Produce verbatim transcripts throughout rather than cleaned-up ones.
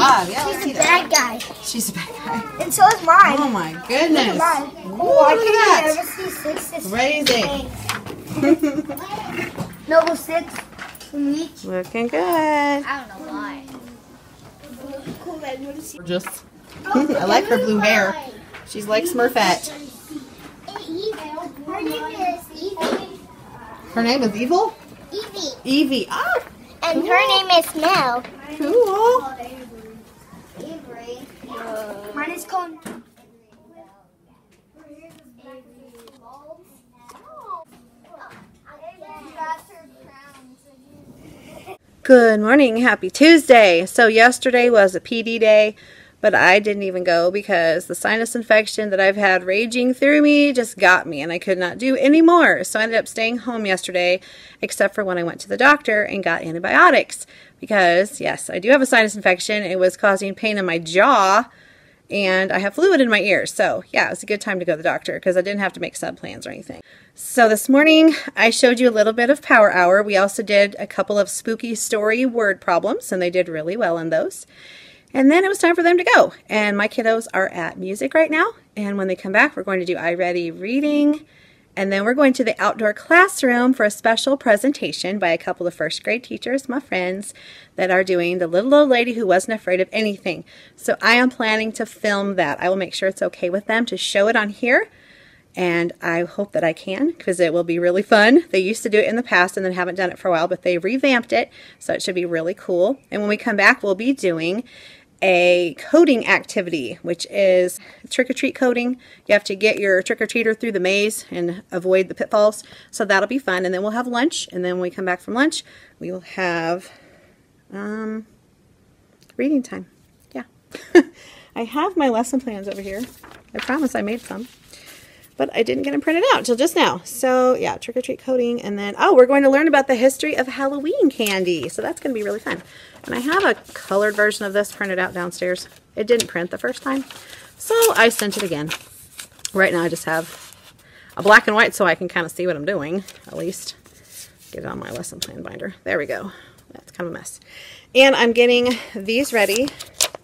job. Yeah, she's a bad guy. She's a bad guy. And so is mine. Oh my goodness. Look at mine. Ooh, I can't ever see six. It's crazy. Noble six from each. Looking good. I don't know why. Gorgeous. I like her blue hair. She's like Smurfette. Her name is Evie. Her name is Evil? Evie. Evie. Ah. And cool. Her name is Mel. Cool. Mine is called. Good morning. Happy Tuesday. So yesterday was a P D day, but I didn't even go because the sinus infection that I've had raging through me just got me and I could not do any more. So I ended up staying home yesterday, except for when I went to the doctor and got antibiotics because, yes, I do have a sinus infection. It was causing pain in my jaw and I have fluid in my ears. So yeah, it was a good time to go to the doctor because I didn't have to make sub plans or anything. So this morning, I showed you a little bit of Power Hour. We also did a couple of spooky story word problems, and they did really well on those. And then it was time for them to go. And my kiddos are at music right now. And when they come back, we're going to do iReady reading. And then we're going to the outdoor classroom for a special presentation by a couple of first grade teachers, my friends, that are doing The Little Old Lady Who Wasn't Afraid of Anything. So I am planning to film that. I will make sure it's okay with them to show it on here. And I hope that I can because it will be really fun. They used to do it in the past and then haven't done it for a while, but they revamped it, so it should be really cool. And when we come back, we'll be doing a coding activity, which is trick-or-treat coding. You have to get your trick-or-treater through the maze and avoid the pitfalls, so that'll be fun. And then we'll have lunch, and then when we come back from lunch, we will have um, reading time. Yeah. I have my lesson plans over here. I promise I made some. But I didn't get them printed out until just now. So yeah, trick-or-treat coding. And then, oh, we're going to learn about the history of Halloween candy. So that's going to be really fun. And I have a colored version of this printed out downstairs. It didn't print the first time, so I sent it again. Right now I just have a black and white so I can kind of see what I'm doing, at least. Get it on my lesson plan binder. There we go. That's kind of a mess. And I'm getting these ready,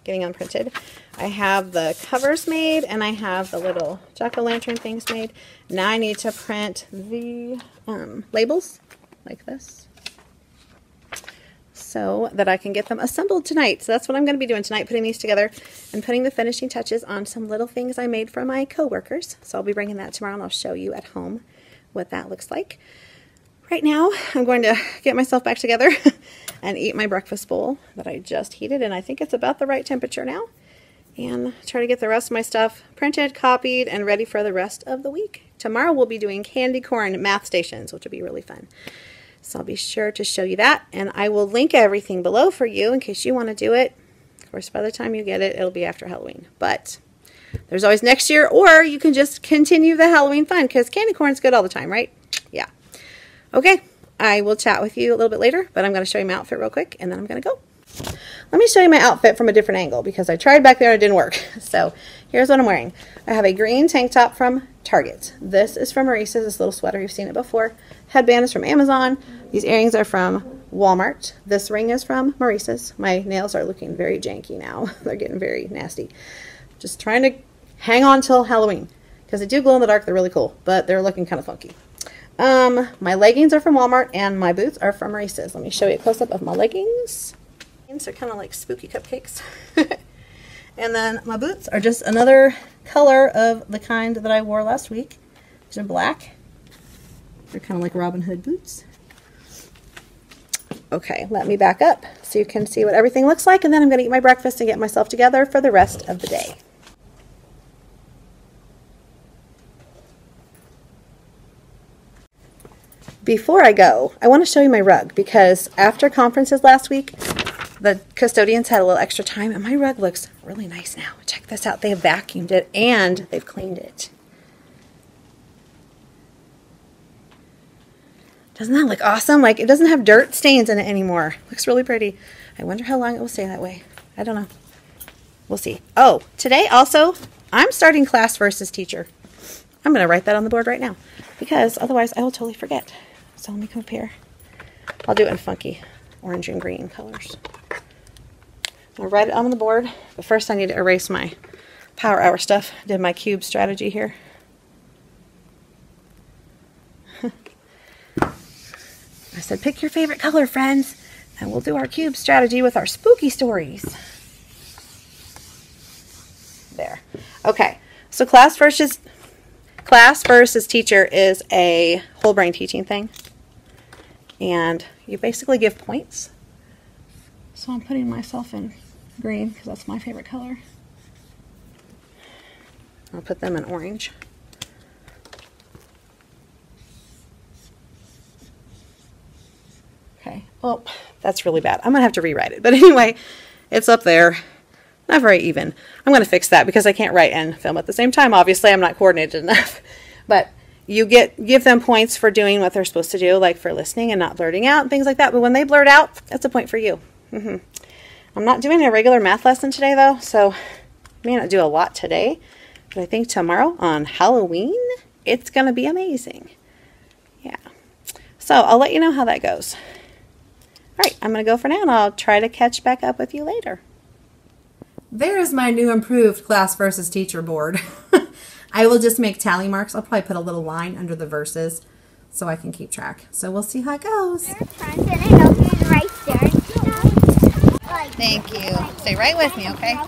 getting them printed. I have the covers made, and I have the little jack-o'-lantern things made. Now I need to print the um, labels, like this, so that I can get them assembled tonight. So that's what I'm going to be doing tonight, putting these together and putting the finishing touches on some little things I made for my coworkers. So I'll be bringing that tomorrow, and I'll show you at home what that looks like. Right now, I'm going to get myself back together and eat my breakfast bowl that I just heated, and I think it's about the right temperature now. And try to get the rest of my stuff printed, copied, and ready for the rest of the week. Tomorrow we'll be doing candy corn math stations, which will be really fun. So I'll be sure to show you that. And I will link everything below for you in case you want to do it. Of course, by the time you get it, it'll be after Halloween. But there's always next year, or you can just continue the Halloween fun because candy corn's good all the time, right? Yeah. Okay, I will chat with you a little bit later, but I'm going to show you my outfit real quick, and then I'm going to go. Let me show you my outfit from a different angle because I tried back there and it didn't work. So here's what I'm wearing. I have a green tank top from Target. This is from Maurice's, this little sweater. You've seen it before. Headband is from Amazon. These earrings are from Walmart. This ring is from Maurice's. My nails are looking very janky now. They're getting very nasty. Just trying to hang on till Halloween because they do glow in the dark. They're really cool, but they're looking kind of funky. Um, my leggings are from Walmart and my boots are from Maurice's. Let me show you a close-up of my leggings. Are kind of like spooky cupcakes. And then my boots are just another color of the kind that I wore last week. They're black. They're kind of like Robin Hood boots. Okay, let me back up so you can see what everything looks like, and then I'm going to eat my breakfast and get myself together for the rest of the day. Before I go, I want to show you my rug because after conferences last week, the custodians had a little extra time, and my rug looks really nice now. Check this out. They have vacuumed it, and they've cleaned it. Doesn't that look awesome? Like, it doesn't have dirt stains in it anymore. Looks really pretty. I wonder how long it will stay that way. I don't know. We'll see. Oh, today also, I'm starting class versus teacher. I'm going to write that on the board right now, because otherwise I will totally forget. So let me come up here. I'll do it in funky orange and green colors. I'll write it on the board, but first I need to erase my power hour stuff. Did my cube strategy here. I said, pick your favorite color, friends, and we'll do our cube strategy with our spooky stories. There. Okay, so class versus class versus teacher is a whole brain teaching thing, and you basically give points. So I'm putting myself in green because that's my favorite color. I'll put them in orange. Okay, well, that's really bad. I'm going to have to rewrite it. But anyway, it's up there. Not very even. I'm going to fix that because I can't write and film at the same time. Obviously, I'm not coordinated enough. But you get give them points for doing what they're supposed to do, like for listening and not blurting out and things like that. But when they blurt out, that's a point for you. Mm-hmm. I'm not doing a regular math lesson today, though, so I may not do a lot today. But I think tomorrow on Halloween, it's going to be amazing. Yeah. So I'll let you know how that goes. All right, I'm going to go for now, and I'll try to catch back up with you later. There is my new improved class versus teacher board. I will just make tally marks. I'll probably put a little line under the verses so I can keep track. So we'll see how it goes. Thank you. Stay right with me, okay?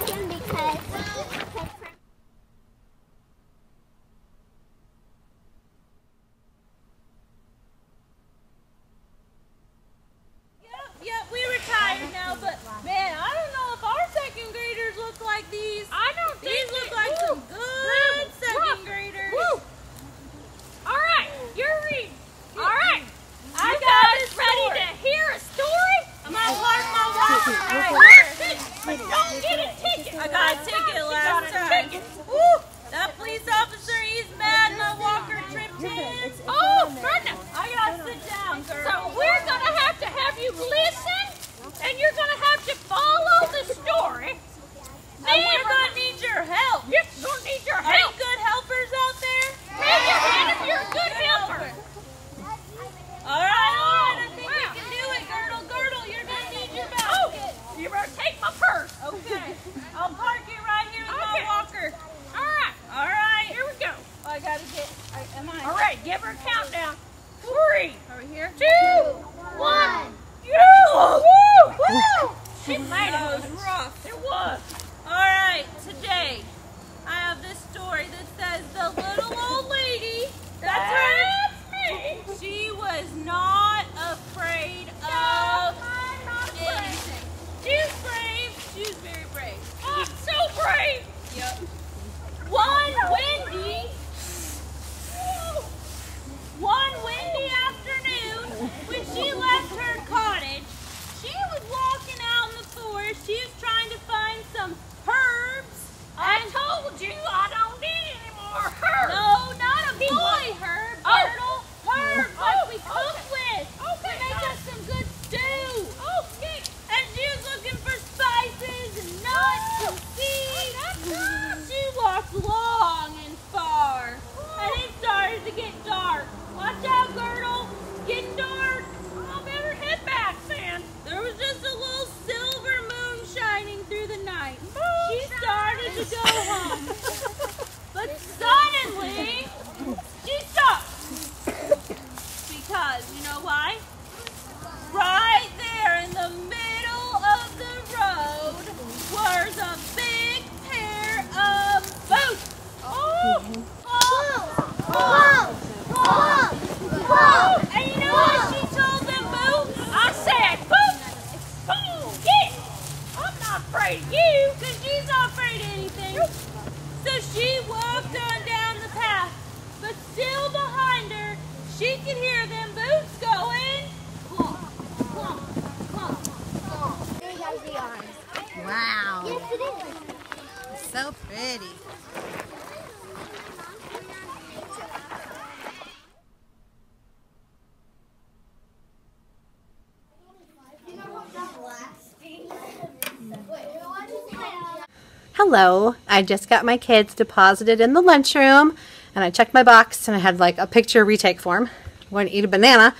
Hello, I just got my kids deposited in the lunchroom, and I checked my box, and I had like a picture retake form. I'm going to eat a banana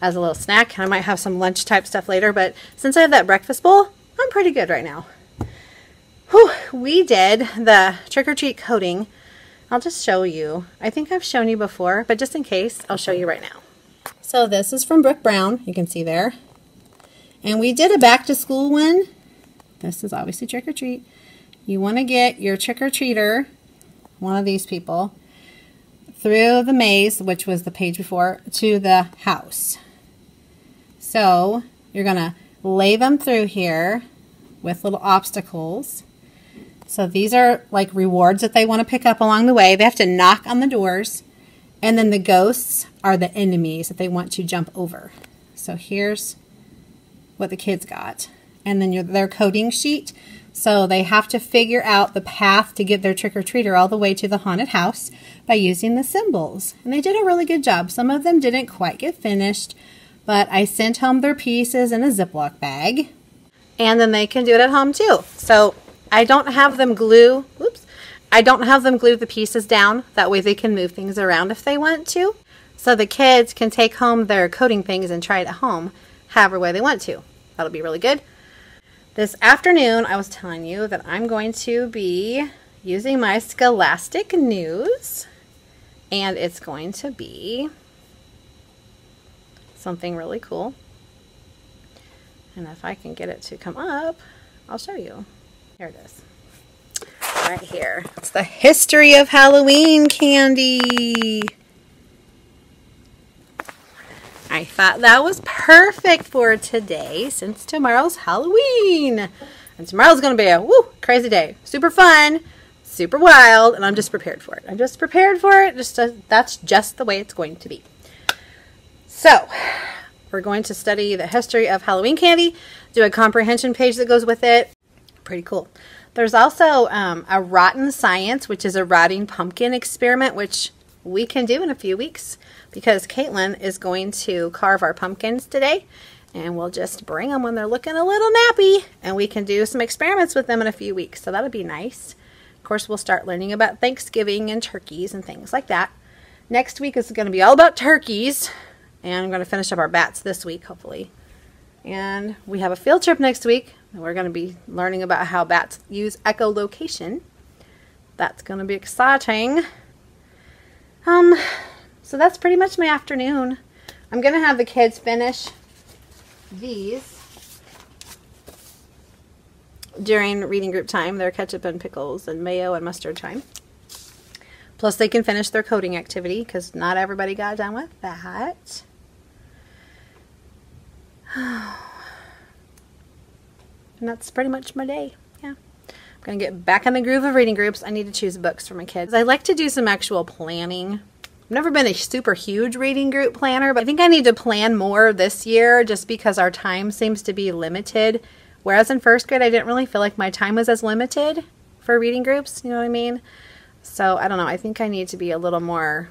as a little snack. I might have some lunch type stuff later, but since I have that breakfast bowl, I'm pretty good right now. Whew, we did the trick-or-treat coating. I'll just show you. I think I've shown you before, but just in case, I'll show you right now. So this is from Brooke Brown, you can see there. And we did a back-to-school one. This is obviously trick-or-treat. You want to get your trick-or-treater, one of these people, through the maze, which was the page before, to the house. So you're going to lay them through here with little obstacles. So these are like rewards that they want to pick up along the way. They have to knock on the doors. And then the ghosts are the enemies that they want to jump over. So here's what the kids got. And then your, their coding sheet. So they have to figure out the path to get their trick-or-treater all the way to the haunted house by using the symbols. And they did a really good job. Some of them didn't quite get finished, but I sent home their pieces in a Ziploc bag. And then they can do it at home too. So I don't have them glue, oops, I don't have them glue the pieces down. That way they can move things around if they want to. So the kids can take home their coding things and try it at home however way they want to. That'll be really good. This afternoon, I was telling you that I'm going to be using my Scholastic News, and it's going to be something really cool. And if I can get it to come up, I'll show you. Here it is. Right here. It's the history of Halloween candy. I thought that was perfect for today since tomorrow's Halloween. And tomorrow's going to be a woo, crazy day. Super fun, super wild, and I'm just prepared for it. I'm just prepared for it. Just to, that's just the way it's going to be. So, we're going to study the history of Halloween candy, do a comprehension page that goes with it. Pretty cool. There's also um, a Rotten Science, which is a rotting pumpkin experiment, which we can do in a few weeks because Caitlin is going to carve our pumpkins today, and we'll just bring them when they're looking a little nappy, and we can do some experiments with them in a few weeks. So that'll be nice. Of course, we'll start learning about Thanksgiving and turkeys and things like that. Next week is going to be all about turkeys, and I'm going to finish up our bats this week, hopefully. And we have a field trip next week, and we're going to be learning about how bats use echolocation. That's going to be exciting. Um, so that's pretty much my afternoon. I'm going to have the kids finish these during reading group time, their ketchup and pickles and mayo and mustard time. Plus they can finish their coding activity because not everybody got done with that. And that's pretty much my day. Yeah. Gonna get back in the groove of reading groups. I need to choose books for my kids. I like to do some actual planning. I've never been a super huge reading group planner, but I think I need to plan more this year just because our time seems to be limited. Whereas in first grade, I didn't really feel like my time was as limited for reading groups, you know what I mean? So I don't know, I think I need to be a little more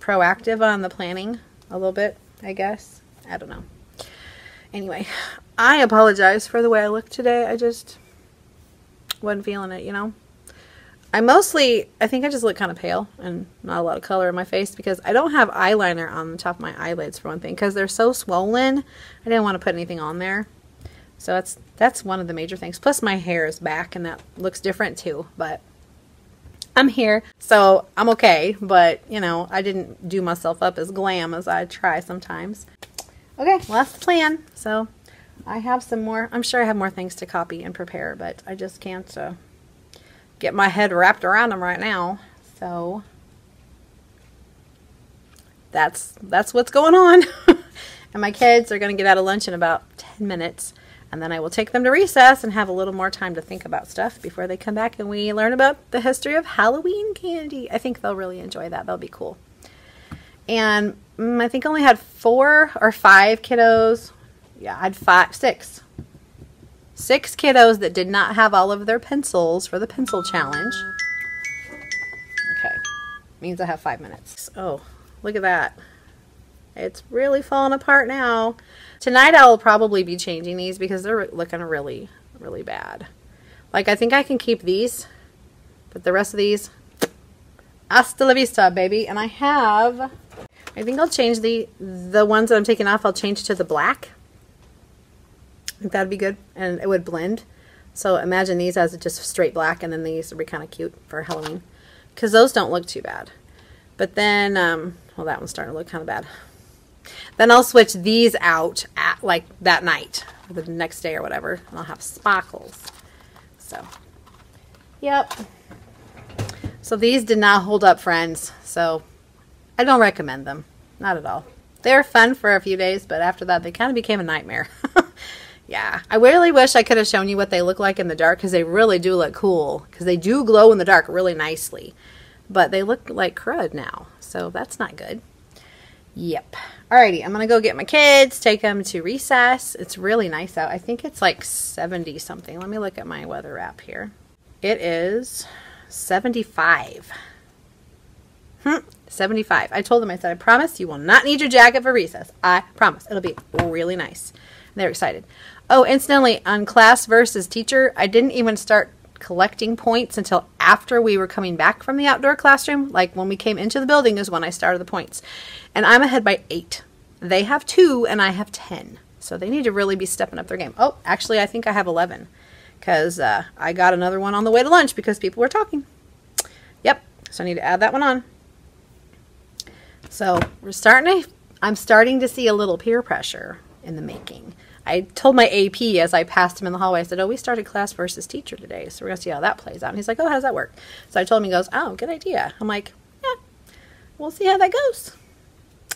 proactive on the planning a little bit, I guess. I don't know. Anyway, I apologize for the way I look today. I just wasn't feeling it, you know. I mostly, I think I just look kind of pale and not a lot of color in my face because I don't have eyeliner on the top of my eyelids for one thing because they're so swollen. I didn't want to put anything on there. So that's, that's one of the major things. Plus my hair is back and that looks different too, but I'm here. So I'm okay, but you know, I didn't do myself up as glam as I try sometimes. Okay, well that's the plan. So I have some more, I'm sure I have more things to copy and prepare, but I just can't uh, get my head wrapped around them right now. So that's that's what's going on. And my kids are going to get out of lunch in about ten minutes, and then I will take them to recess and have a little more time to think about stuff before they come back and we learn about the history of Halloween candy. I think they'll really enjoy that. That'll be cool. And mm, I think I only had four or five kiddos. Yeah, I had five, six. Six kiddos that did not have all of their pencils for the pencil challenge. Okay, means I have five minutes. Oh, look at that. It's really falling apart now. Tonight I'll probably be changing these because they're looking really, really bad. Like I think I can keep these, but the rest of these, hasta la vista, baby. And I have, I think I'll change the, the ones that I'm taking off, I'll change to the black. I think that'd be good, and it would blend. So imagine these as just straight black, and then these would be kind of cute for Halloween, because those don't look too bad. But then, um, well, that one's starting to look kind of bad. Then I'll switch these out at, like, that night, or the next day or whatever, and I'll have sparkles. So, yep. So these did not hold up, friends, so I don't recommend them. Not at all. They were fun for a few days, but after that, they kind of became a nightmare. Yeah, I really wish I could have shown you what they look like in the dark, because they really do look cool, because they do glow in the dark really nicely. But they look like crud now, so that's not good. Yep. Alrighty, I'm going to go get my kids, take them to recess. It's really nice out. I think it's like seventy something. Let me look at my weather app here. It is seventy-five. Hmm, seventy-five. I told them, I said, I promise you will not need your jacket for recess. I promise. It'll be really nice. And they're excited. Oh, incidentally, on class versus teacher, I didn't even start collecting points until after we were coming back from the outdoor classroom. Like when we came into the building is when I started the points. And I'm ahead by eight. They have two and I have ten. So they need to really be stepping up their game. Oh, actually, I think I have eleven, because uh, I got another one on the way to lunch because people were talking. Yep. So I need to add that one on. So we're starting to, I'm starting to see a little peer pressure in the making. I told my A P as I passed him in the hallway, I said, oh, we started class versus teacher today, so we're going to see how that plays out. And he's like, oh, how does that work? So I told him, he goes, oh, good idea. I'm like, yeah, we'll see how that goes.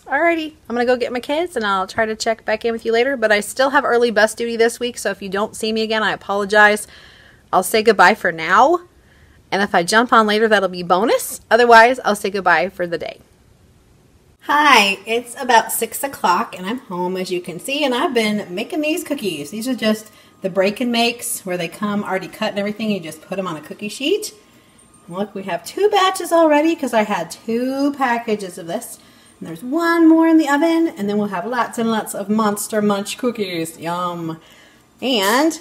Alrighty, I'm going to go get my kids, and I'll try to check back in with you later, but I still have early bus duty this week, so if you don't see me again, I apologize. I'll say goodbye for now, and if I jump on later, that'll be bonus. Otherwise, I'll say goodbye for the day. Hi, it's about six o'clock and I'm home, as you can see, and I've been making these cookies. These are just the break and makes where they come already cut and everything. You just put them on a cookie sheet. And look, we have two batches already because I had two packages of this. And there's one more in the oven, and then we'll have lots and lots of Monster Munch cookies. Yum. And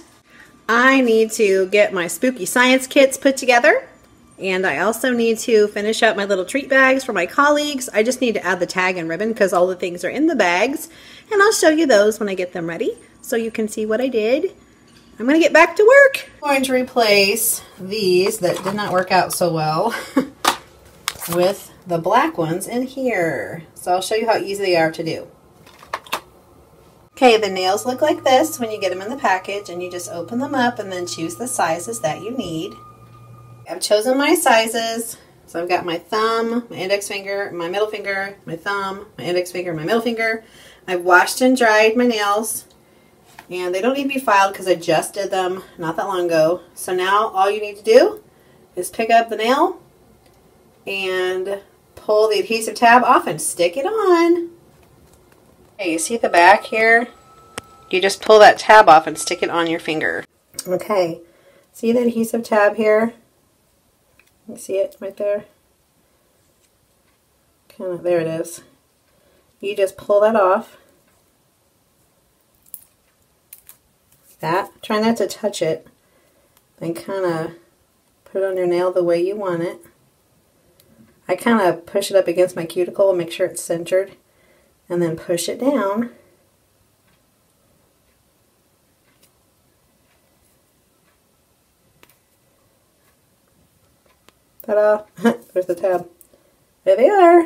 I need to get my spooky science kits put together. And I also need to finish up my little treat bags for my colleagues. I just need to add the tag and ribbon because all the things are in the bags. And I'll show you those when I get them ready so you can see what I did. I'm going to get back to work. I'm going to replace these that did not work out so well with the black ones in here. So I'll show you how easy they are to do. Okay, the nails look like this when you get them in the package, and you just open them up and then choose the sizes that you need. I've chosen my sizes, so I've got my thumb, my index finger, my middle finger, my thumb, my index finger, my middle finger. I've washed and dried my nails, and they don't need to be filed because I just did them not that long ago. So now all you need to do is pick up the nail and pull the adhesive tab off and stick it on. Okay, you see the back here? You just pull that tab off and stick it on your finger. Okay, see the adhesive tab here? You see it right there? Kind of, there it is. You just pull that off. Like that. Try not to touch it. Then kind of put it on your nail the way you want it. I kind of push it up against my cuticle, make sure it's centered, and then push it down. Ta-da! There's the tab. There they are.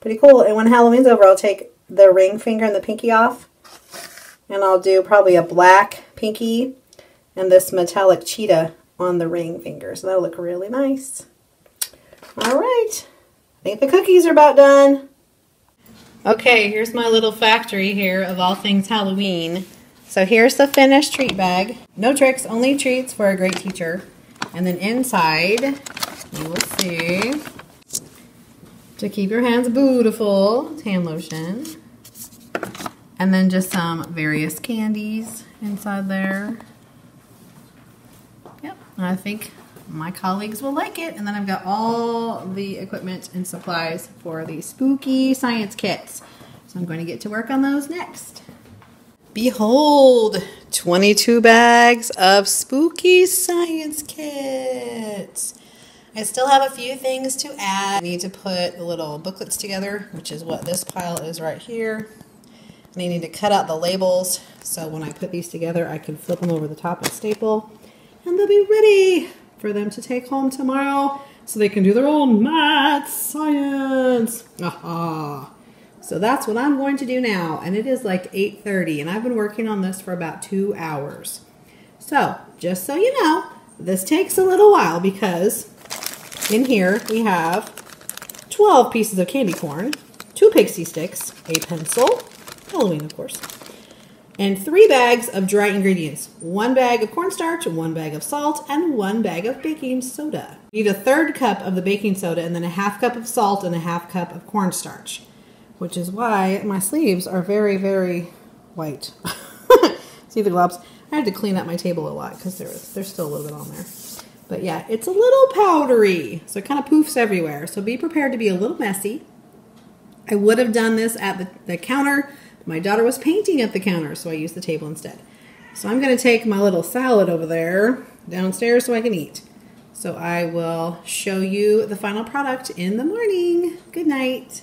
Pretty cool. And when Halloween's over, I'll take the ring finger and the pinky off, and I'll do probably a black pinky and this metallic cheetah on the ring finger. So that'll look really nice. All right. I think the cookies are about done. Okay, here's my little factory here of all things Halloween. So here's the finished treat bag. No tricks, only treats for a great teacher. And then inside, you will see, to keep your hands beautiful, hand lotion. And then just some various candies inside there. Yep, and I think my colleagues will like it. And then I've got all the equipment and supplies for the spooky science kits. So I'm going to get to work on those next. Behold, twenty-two bags of spooky science kits. I still have a few things to add. I need to put the little booklets together, which is what this pile is right here. needing to cut out the labels, so when I put these together I can flip them over the top and staple, and they'll be ready for them to take home tomorrow so they can do their own math science. Aha. So that's what I'm going to do now, and it is like eight thirty, and I've been working on this for about two hours. So just so you know, this takes a little while because in here we have twelve pieces of candy corn, two pixie sticks, a pencil, Halloween of course, and three bags of dry ingredients, one bag of cornstarch, one bag of salt, and one bag of baking soda. You need a third cup of the baking soda and then a half cup of salt and a half cup of cornstarch, which is why my sleeves are very, very white. See the globs? I had to clean up my table a lot because there was, there's still a little bit on there. But yeah, it's a little powdery, so it kind of poofs everywhere. So be prepared to be a little messy. I would have done this at the, the counter. My daughter was painting at the counter, so I used the table instead. So I'm going to take my little salad over there downstairs so I can eat. So I will show you the final product in the morning. Good night.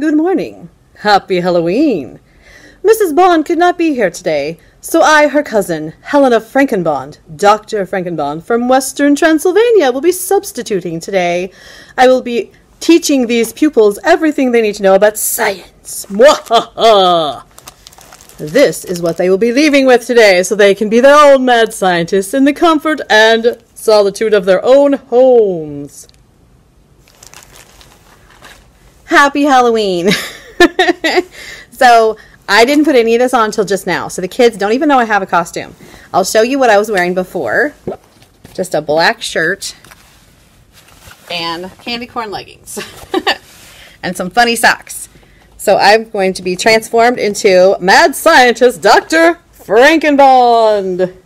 Good morning. Happy Halloween. Missus Bond could not be here today, so I, her cousin, Helena Frankenbond, Doctor Frankenbond from Western Transylvania, will be substituting today. I will be teaching these pupils everything they need to know about science. Mwahaha! This is what they will be leaving with today, so they can be their own mad scientists in the comfort and solitude of their own homes. Happy Halloween! So, I didn't put any of this on until just now, so the kids don't even know I have a costume. I'll show you what I was wearing before. Just a black shirt and candy corn leggings and some funny socks. So I'm going to be transformed into mad scientist Doctor Frankenbond.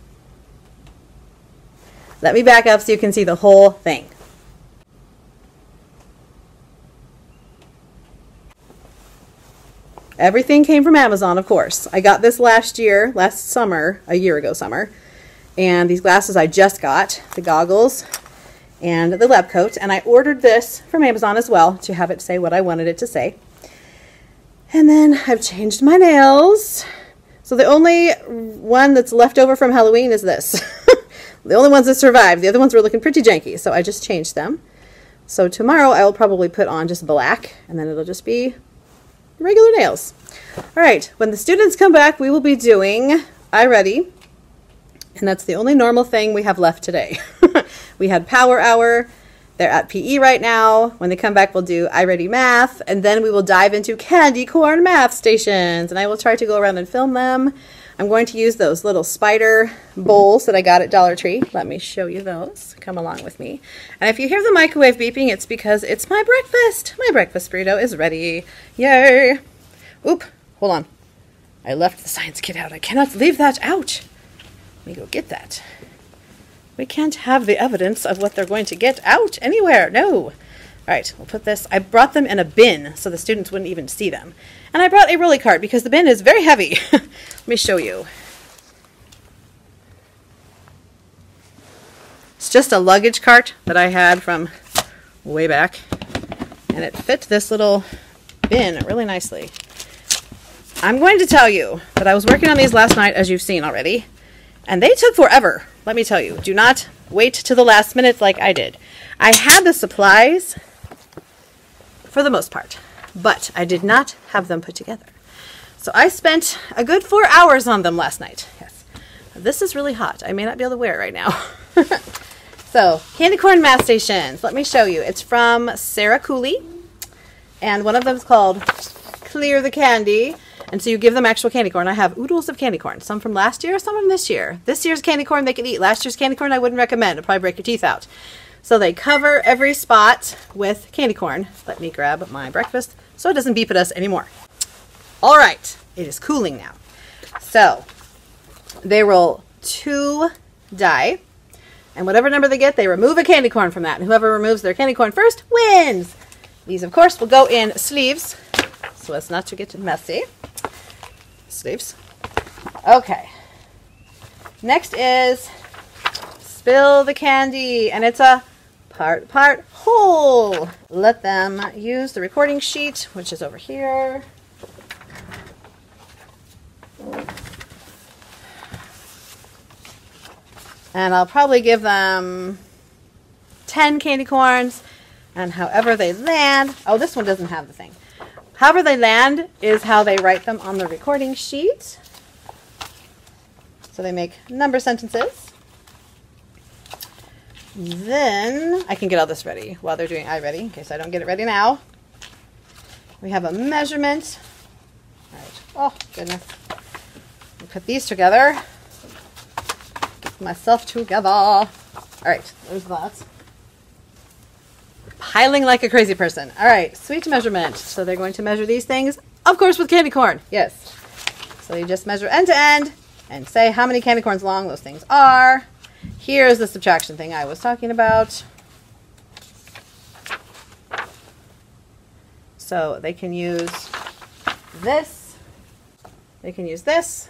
Let me back up so you can see the whole thing. Everything came from Amazon, of course. I got this last year, last summer, a year ago summer. And these glasses I just got, the goggles and the lab coat. And I ordered this from Amazon as well to have it say what I wanted it to say. And then I've changed my nails. So the only one that's left over from Halloween is this. The only ones that survived. The other ones were looking pretty janky, so I just changed them. So tomorrow I will probably put on just black, and then it'll just be regular nails. All right, when the students come back, we will be doing iReady, and that's the only normal thing we have left today. We had power hour. They're at P E right now. When they come back, we'll do iReady math, and then we will dive into candy corn math stations, and I will try to go around and film them. I'm going to use those little spider bowls that I got at Dollar Tree. Let me show you those. Come along with me. And if you hear the microwave beeping, it's because it's my breakfast. My breakfast burrito is ready. Yay. Oop. Hold on. I left the science kit out. I cannot leave that out. Let me go get that. We can't have the evidence of what they're going to get out anywhere. No. All right, we'll put this. I brought them in a bin so the students wouldn't even see them. And I brought a rolly cart because the bin is very heavy. Let me show you. It's just a luggage cart that I had from way back. And it fit this little bin really nicely. I'm going to tell you that I was working on these last night, as you've seen already. And they took forever. Let me tell you, do not wait to the last minute like I did. I had the supplies for the most part, but I did not have them put together. So I spent a good four hours on them last night. Yes, this is really hot. I may not be able to wear it right now. So, candy corn math stations. Let me show you. It's from Sarah Cooley, and one of them is called Clear the Candy. And so you give them actual candy corn. I have oodles of candy corn, some from last year, some from this year. This year's candy corn they can eat. Last year's candy corn I wouldn't recommend. It'll probably break your teeth out. So they cover every spot with candy corn. Let me grab my breakfast so it doesn't beep at us anymore. All right, it is cooling now. So they roll two die, and whatever number they get, they remove a candy corn from that. And whoever removes their candy corn first wins. These, of course, will go in sleeves so as not to get messy. Sleeves. Okay. Next is Spill the Candy, and it's a part, part, whole. Let them use the recording sheet, which is over here. And I'll probably give them ten candy corns, and however they land, oh, this one doesn't have the thing. However they land is how they write them on the recording sheet. So they make number sentences. Then I can get all this ready while they're doing iReady, in case I don't get it ready now. We have a measurement. All right. Oh, goodness. Put these together. Get myself together. All right, there's that. Piling like a crazy person. All right, sweet measurement. So they're going to measure these things, of course, with candy corn. Yes. So you just measure end to end and say how many candy corns long those things are. Here's the subtraction thing I was talking about. So they can use this. They can use this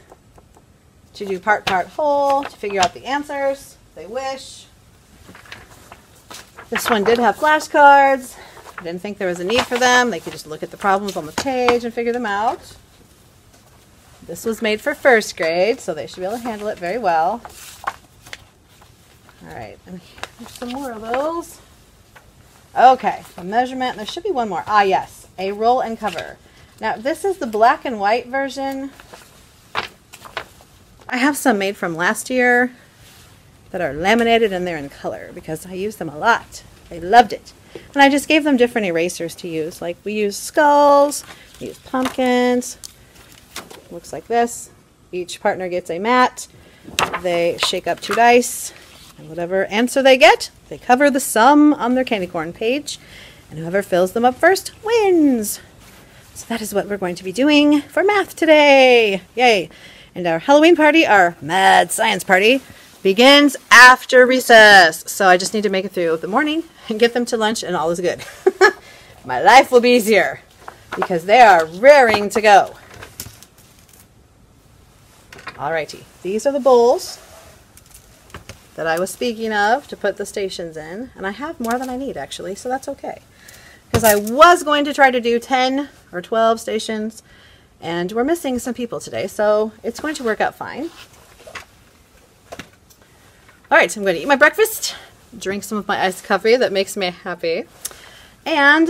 to do part, part, whole, to figure out the answers if they wish. This one did have flashcards. I didn't think there was a need for them. They could just look at the problems on the page and figure them out. This was made for first grade, so they should be able to handle it very well. All right, and here's some more of those. Okay, a measurement. There should be one more. Ah, yes, a roll and cover. Now, this is the black and white version. I have some made from last year that are laminated, and they're in color because I used them a lot. They loved it. And I just gave them different erasers to use. Like, we use skulls, we use pumpkins. Looks like this. Each partner gets a mat. They shake up two dice, and whatever answer they get, they cover the sum on their candy corn page, and whoever fills them up first wins. So that is what we're going to be doing for math today. Yay. And our Halloween party, our mad science party, begins after recess. So I just need to make it through the morning and get them to lunch, and all is good. My life will be easier because they are raring to go. Alrighty, these are the bowls that I was speaking of to put the stations in. And I have more than I need, actually, so that's okay. Because I was going to try to do ten or twelve stations, and we're missing some people today, so it's going to work out fine. All right, so I'm going to eat my breakfast, drink some of my iced coffee that makes me happy, and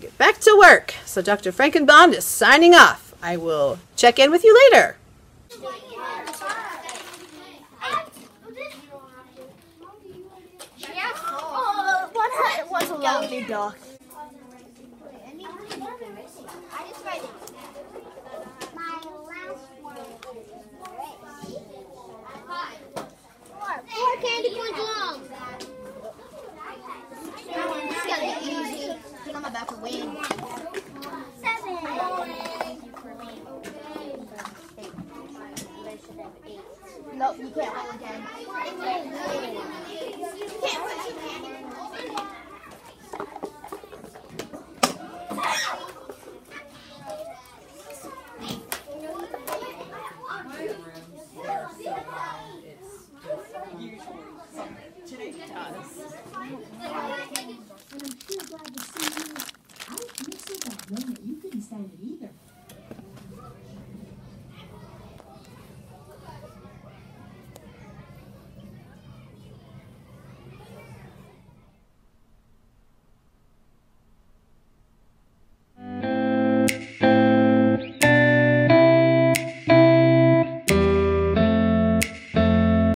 get back to work. So Doctor Frankenbond is signing off. I will check in with you later. Oh, it was a lovely dog. Four candy corns long. This gotta be easy. I'm about to win. Seven. No, you can't roll again. You can't roll two candy corns. Today does.